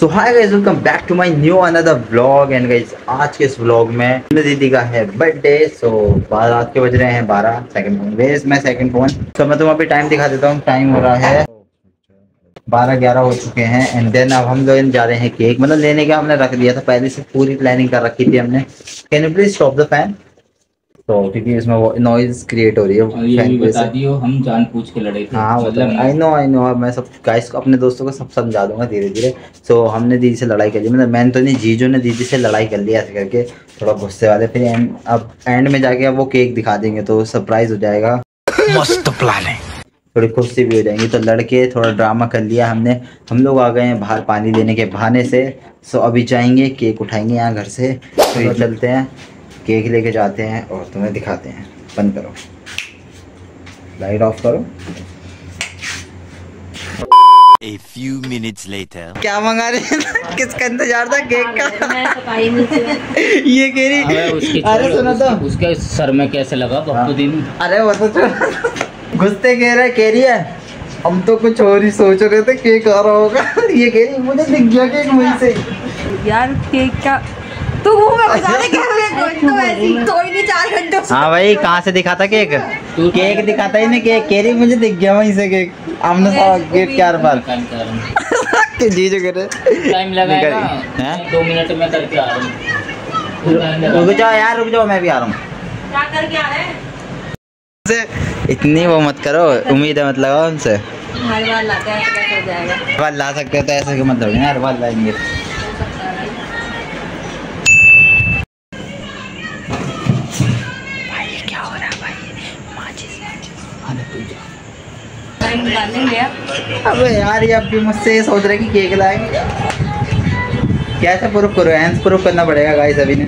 So hi guys, welcome back to my new another vlog. And guys, आज के इस vlog में दीदी का है बर्थडे। सो रात के बज रहे हैं 12। सेकंड फोन वेज मैं सेकंड फोन। सो मैं तुम्हें अभी टाइम दिखा देता हूँ। टाइम हो रहा है 12-11 हो चुके हैं। एंड देन अब हम लोग जा रहे हैं केक मतलब लेने का। हमने रख दिया था पहले से, पूरी प्लानिंग कर रखी थी हमने। Can you please stop the fan? तो क्योंकि इसमें वो नॉइज क्रिएट हो रही है। और ये भी बता दियो, हम जान पूछ के लड़े थे। हाँ मतलब आई नो। मैं सब गाइस को, अपने दोस्तों को सब समझा दूंगा धीरे धीरे। सो हमने दीदी से लड़ाई कर ली, मतलब मैंने तो नहीं, जीजू ने दीदी से लड़ाई कर ली ऐसे करके, थोड़ा गुस्से वाले। फिर अब एंड में जाके अब वो केक दिखा देंगे तो सरप्राइज हो जाएगा, मस्त प्लान है, थोड़ी खुशी भी हो जाएंगी। तो लड़के थोड़ा ड्रामा कर लिया हमने। हम लोग आ गए हैं बाहर पानी लेने के बहाने से। सो अभी जाएंगे केक उठाएंगे यहाँ घर से। तो चलते हैं केक लेके जाते हैं और तुम्हें दिखाते हैं। बंद करो, लाइट ऑफ करो। A few minutes later. क्या मंगा रहे हैं? किसका इंतजार था? केक का। ये कह रही, अरे सुना था उसके सर में कैसे लगा दिन। अरे वो तो घुसते कह रही है हम तो कुछ और ही सोच रहे थे, केक आ रहा होगा। ये कह रही मुझे दिख गया केक मुझे से। यार केक का तो हाँ भाई, कहाँ से दिखाता केक? केक दिखाता ही नहीं। केक कह रही मुझे दिख गया वहीं से केक। हमने गेट के आर पार जीजू करे टाइम लगाएगा 2 मिनट में करके आ रहा हूँ। रुक जाओ यार, रुक जाओ, मैं भी आ रहा हूँ। क्या करके आ रहे हैं? इतनी वो मत करो, उम्मीद है मत लगाओ हमसे। हर बार लाता है ऐसा हो जाएगा। हर बार ला सकते हो तो ऐसा मत लगेगा, हर बार लाएंगे। अबे यार, ये अब भी मुझसे सोच रहे कि केक लाएंगे। कैसे प्रूफ करो? हैंड्स प्रूफ करना पड़ेगा गाइस अभी ने,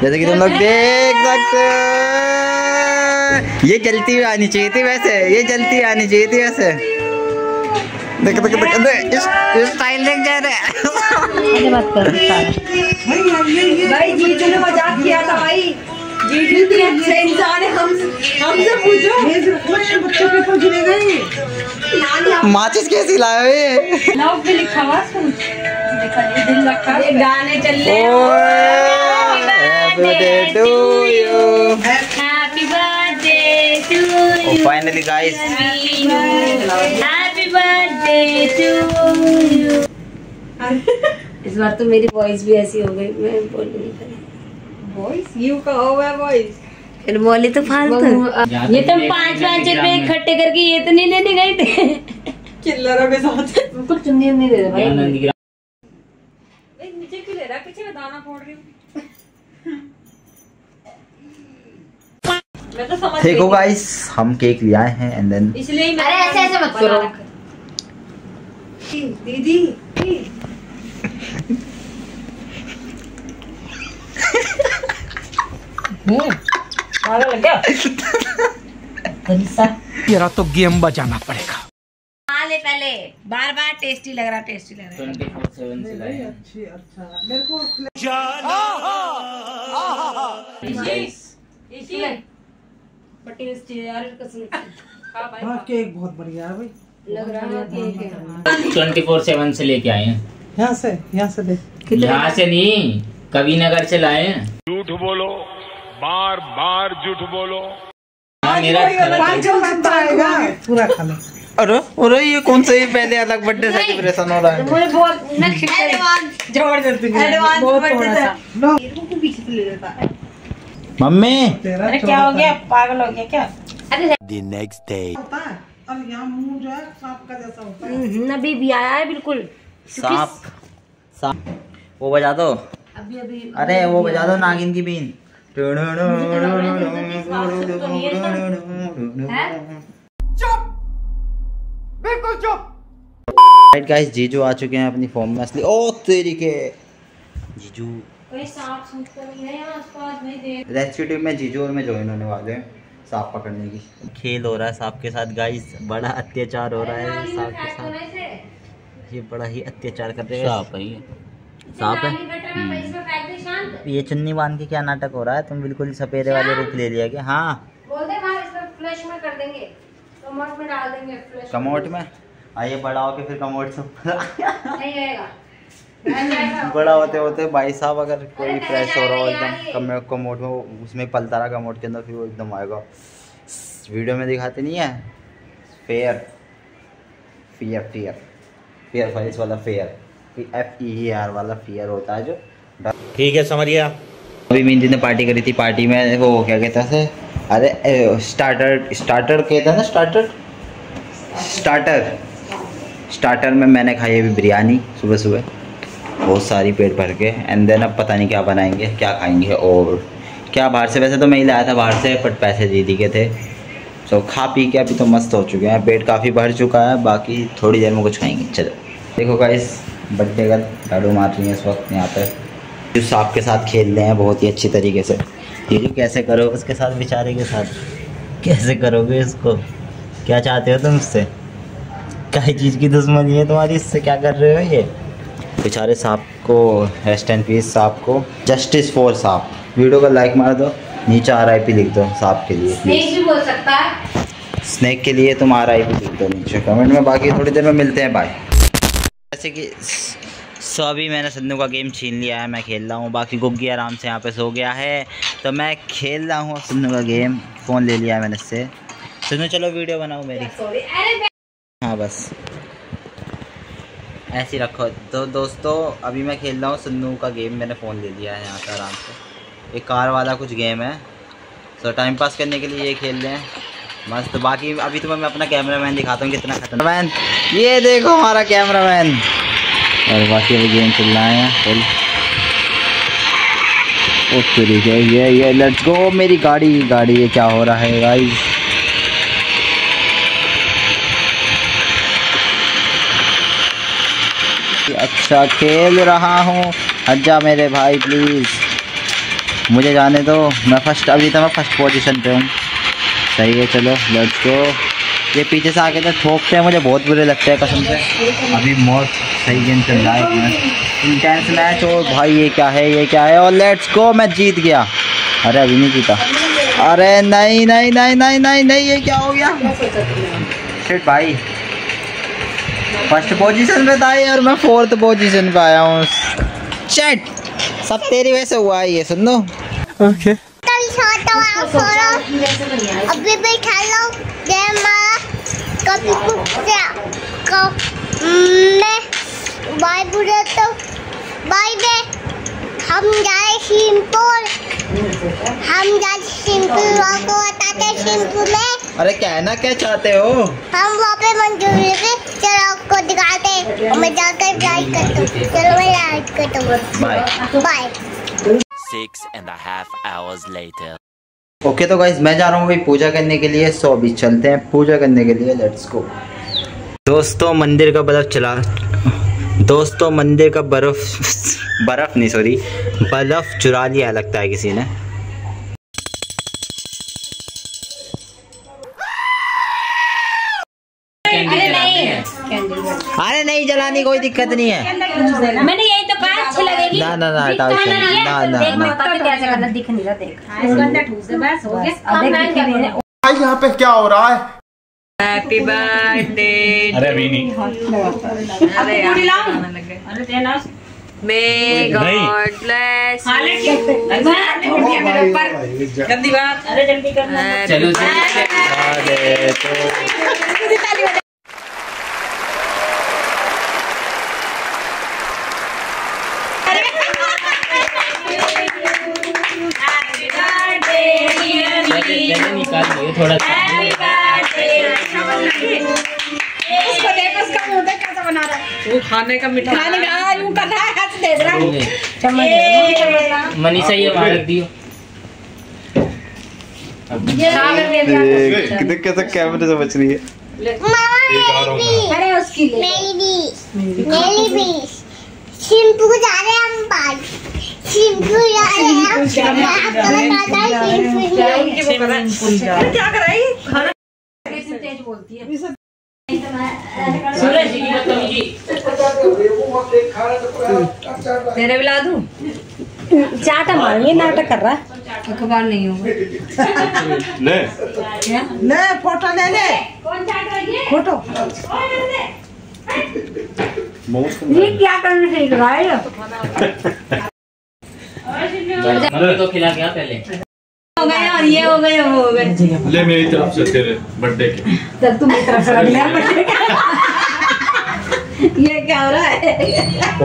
जैसे कि तुम लोग देख सकते। ये जलती हुई आनी चाहिए थी वैसे, ये जलती आनी चाहिए थी वैसे। देख देख देख, इस स्टाइल देख जा रहे। बात कर भाई, जीजू ने मजाक किया था भाई। हमसे पूछो माचिस कैसी लाए हुए। लव पे लिखा हुआ दिल रखा, गाने चल रहे हैं। Finally guys, happy birthday to you. इस बार तो मेरी वॉइस भी ऐसी हो गई, मैं बोल नहीं पा रही। Boys, you का boys. फिर बोली तो फालतू। ये तुम 5-5 रुपए इकट्ठे करके ये तो नहीं लेने गए थे चिल्लरों के साथ। ऊपर चुन्नी नहीं दे रहा भाई। नीचे क्यों ले रहा? पीछे मैं दाना फोड़ रही हूँ। मैं तो समझ। देखो गाइस, हम केक ले आए हैं एंड देन इसलिए। अरे ऐसे ऐसे मत करो दीदी। तेरा तो गेम बजाना पड़ेगा। पहले बार-बार टेस्टी लग रहा। अच्छा मेरे को यार केक बहुत बढ़िया है भाई, लग रहा है। 24/7 से लेके आए हैं यहाँ से नहीं, कबीरनगर से लाए हैं। झूठ बोलो, बार बार झूठ बोलो। मेरा पूरा खाना। अरे अरे, ये कौन सा? ये पहले अलग बर्थडे सेलिब्रेशन हो रहा है। मुझे बहुत जबरदस्ती बहुत बर्थडे था। मेरे को पीछे ले लेता है मम्मी। अरे क्या हो गया, पागल हो गया क्या? अरे द नेक्स्ट डे अब यहाँ मुंह जो है सांप का जैसा होता है। नबी भी आया है बिल्कुल सांप। वो बजा दो अभी। अरे वो बजा दो नागिन की बीन। राइट गाइस, जीजू आ चुके हैं अपनी फॉर्म में असली। ओ तेरी के जीजू, कोई सांप सूंघ तो नहीं है आसपास? नहीं देख। रेस्क्यू टीम में जीजू और मैं ज्वाइन होने वाले हैं। सांप पकड़ने की खेल हो रहा है सांप के साथ गाइस। बड़ा अत्याचार हो रहा है सांप के साथ। ये बड़ा ही अत्याचार कर रहे हैं। सांप है, सांप है। ये चुन्नी बांध के क्या नाटक हो रहा है? तुम बिल्कुल सपेरे वाले रूप ले लिया क्या? हाँ बोलते हैं इसमें फ्लश में कर देंगे, कमोड में डाल देंगे। फ्लश कमोड में आइए, बढ़ाओ के फिर कमोड से नहीं आएगा। बड़ा होते होते भाई साहब अगर कोई फ्रेश हो रहा हो एकदम कमोड में, उसमें पलतारा कमोड के अंदर, फिर वो एकदम आएगा। वीडियो में दिखाते नहीं है fair fair fair fair files वाला फेयर FEAR वाला फेयर होता है जो, ठीक है समझिए आप। अभी मिंदी ने पार्टी करी थी, पार्टी में वो क्या कहता है, अरे स्टार्टर कहता है ना, स्टार्टर में मैंने खाई अभी बिरयानी सुबह सुबह बहुत सारी पेट भर के। एंड देन अब पता नहीं क्या बनाएंगे, क्या खाएंगे और क्या बाहर से। वैसे तो मैं ही लाया था बाहर से, बट पैसे दीदी के थे। सो खा पी के अभी तो मस्त हो चुके हैं, पेट काफ़ी भर चुका है, बाकी थोड़ी देर में कुछ खाएंगे। चलो देखो गाइस, बच्चे का झाड़ू मार रही है इस वक्त यहाँ पर, जो सांप के साथ खेल रहे हैं बहुत ही अच्छी तरीके से। दीदी कैसे करो उसके साथ, बेचारे के साथ कैसे करोगे इसको, क्या चाहते हो तुम इससे, क्या चीज़ की दुश्मनी है तुम्हारी, इससे क्या कर रहे हो ये बेचारे सांप को। रेस्ट एंड पीस सांप को, जस्टिस फॉर सांप। वीडियो को लाइक मार दो, नीचे RIP लिख दो सांप के लिए, स्नेक भी बोल सकता है, स्नेक के लिए तुम RIP लिख दो नीचे कमेंट में। बाकी थोड़ी देर में मिलते हैं, बाय। जैसे कि सो अभी मैंने सन्नू का गेम छीन लिया है, मैं खेल रहा हूँ। बाकी गुग्गी आराम से यहाँ पे सो गया है, तो मैं खेल रहा हूँ सन्नू का गेम। फ़ोन ले लिया है मैंने इससे। सन्नू चलो वीडियो बनाओ मेरी, हाँ बस ऐसे रखो। तो दोस्तों अभी मैं खेल रहा हूँ सन्नू का गेम, मैंने फ़ोन ले लिया है यहाँ से आराम से। एक कार वाला कुछ गेम है, सो टाइम पास करने के लिए ये खेल रहे हैं मस्त। बाकी अभी तो मैं अपना कैमरामैन दिखाता हूँ कितना खतरनाक है। ये देखो हमारा कैमरामैन, और बाकी अभी गेम खेल रहा है फुल। ओके ठीक है, ये लेट्स गो। मेरी गाड़ी ये क्या हो रहा है भाई, अच्छा खेल रहा हूँ। अच्छा मेरे भाई प्लीज़ मुझे जाने दो, मैं फर्स्ट, अभी तो मैं फर्स्ट पोजीशन पे हूँ। सही है चलो लेट्स गो। ये पीछे से आके तो ठोकते हैं, मुझे बहुत बुरे लगते हैं कसम से। अभी मौत सही गेम चल रहा है, इंटेंस मैच। और भाई ये क्या है, ये क्या है, और लेट्स गो मैं जीत गया। अरे अभी नहीं जीता, अरे नहीं नहीं नहीं नहीं नहीं नहीं, ये क्या हो गया शिट भाई। फर्स्ट पोजीशन पे था और मैं फोर्थ पोजीशन पे आया हूँ। चैट सब तेरी वजह से हुआ है ये सुन लो। ओके अभी भी खेलो गेम मारा, कभी कुछ मैं बाय बुरा तो बाय बे। हम जाए सिंपल, हम जाए सिंपल को बताते सिंपल में। अरे कहना क्या चाहते हो, हम वहाँ पे मंजूरी से चलो को दिखाते, और मैं जाकर लाइक करता हूँ। चलो मैं लाइक करता हूँ, बाय। 6.5 hours later। ओके तो गाइस मैं जा रहा हूँ भाई पूजा करने के लिए, सो अभी चलते हैं पूजा करने के लिए, लेट्स गो। दोस्तों मंदिर का बर्फ नहीं सॉरी बर्फ चुरा लिया लगता है किसी ने। अरे नहीं जलानी कोई दिक्कत नहीं है, मैंने यही तो कहा अच्छी लगेगी। ना ना ना हटाओ ना, कैसे करना दिख नहीं रहा, देख इसका अंदर ठूस दे बस हो गया। भाई यहां पे क्या हो रहा है, हैप्पी बर्थडे। अरे अभी नहीं, अरे पूरी लाऊं, अरे देना मे गॉड ब्लेस। गंदी बात, अरे जल्दी करना चलो जी। निकाल दिए थोड़ा उसको देखो, उसका मुंह देख कैसा बना रहा है, वो खाने का मिठाई खाने का यूं कर रहा है, हाथ दे रहा है चम्मच। मनीषा ये मार दियो, देख कैसा कैमरे से बच रही है। अरे उसकी मेरी भी सिंपू जा रहे हम बाहर, क्या कराई खाना तेज बोलती है। सूरज जी तेरे बिला दूं चाटा मारेंगे, नाटक कर रहा है अखबार नहीं होगा। फोटो ले ले, फोटो ये क्या करना सीख रहा है? तो खिला गया पहले हो गए और ये हो गए वो हो गए। ले मेरी तरफ से तेरे बर्थडे के तब तुम मेरी तरफ से लिया बर्थडे का। ये क्या हो रहा है?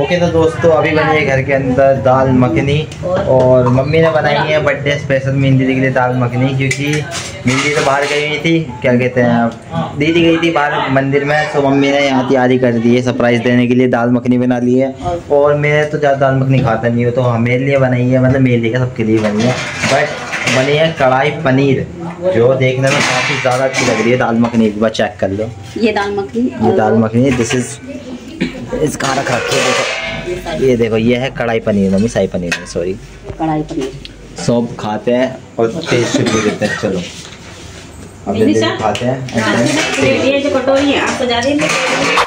ओके तो दोस्तों अभी बनी है घर के अंदर दाल मखनी और मम्मी ने बनाई है बर्थडे स्पेशल मेरी दीदी के लिए दाल मखनी, क्योंकि मेरी दीदी तो बाहर गई हुई थी, क्या कहते हैं आप, दीदी गई थी बाहर मंदिर में, तो मम्मी ने यहाँ तैयारी कर दी है सरप्राइज़ देने के लिए, दाल मखनी बना ली है। और मेरे तो ज़्यादा दाल मखनी खाता नहीं हो, तो मेरे लिए बनाई है, मतलब मेरे लिए क्या सबके लिए बनी है, बट बनी है कढ़ाई पनीर, जो देखने में काफ़ी ज़्यादा अच्छी लग रही है। दाल मखनी एक बार चेक कर लो, ये दाल मखनी, ये दाल मखनी, दिस इज़ इसका रख रखे, देखो ये, देखो ये है कढ़ाई पनीर, मम्मी शाही पनीर, सॉरी कढ़ाई पनीर। सब खाते हैं और टेस्ट भी देते हैं। चलो अब खाते हैं।